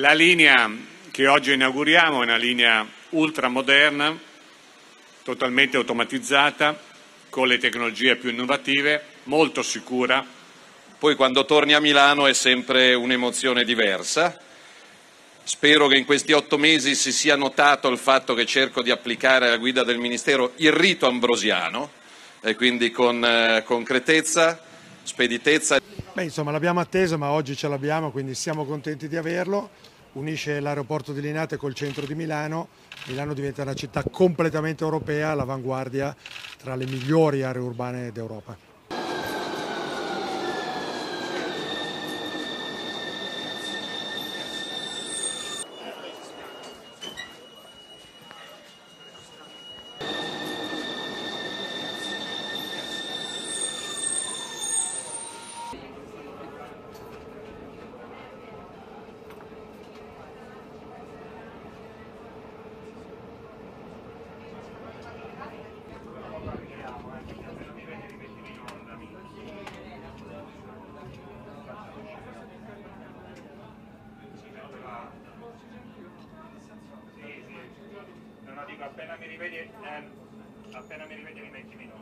La linea che oggi inauguriamo è una linea ultramoderna, totalmente automatizzata, con le tecnologie più innovative, molto sicura. Poi quando torni a Milano è sempre un'emozione diversa. Spero che in questi 8 mesi si sia notato il fatto che cerco di applicare alla guida del Ministero il rito ambrosiano, e quindi con concretezza, speditezza. Beh, insomma, l'abbiamo atteso, ma oggi ce l'abbiamo, quindi siamo contenti di averlo. Unisce l'aeroporto di Linate col centro di Milano. Milano diventa una città completamente europea, all'avanguardia tra le migliori aree urbane d'Europa. Appena mi rivedi nei 20 minuti.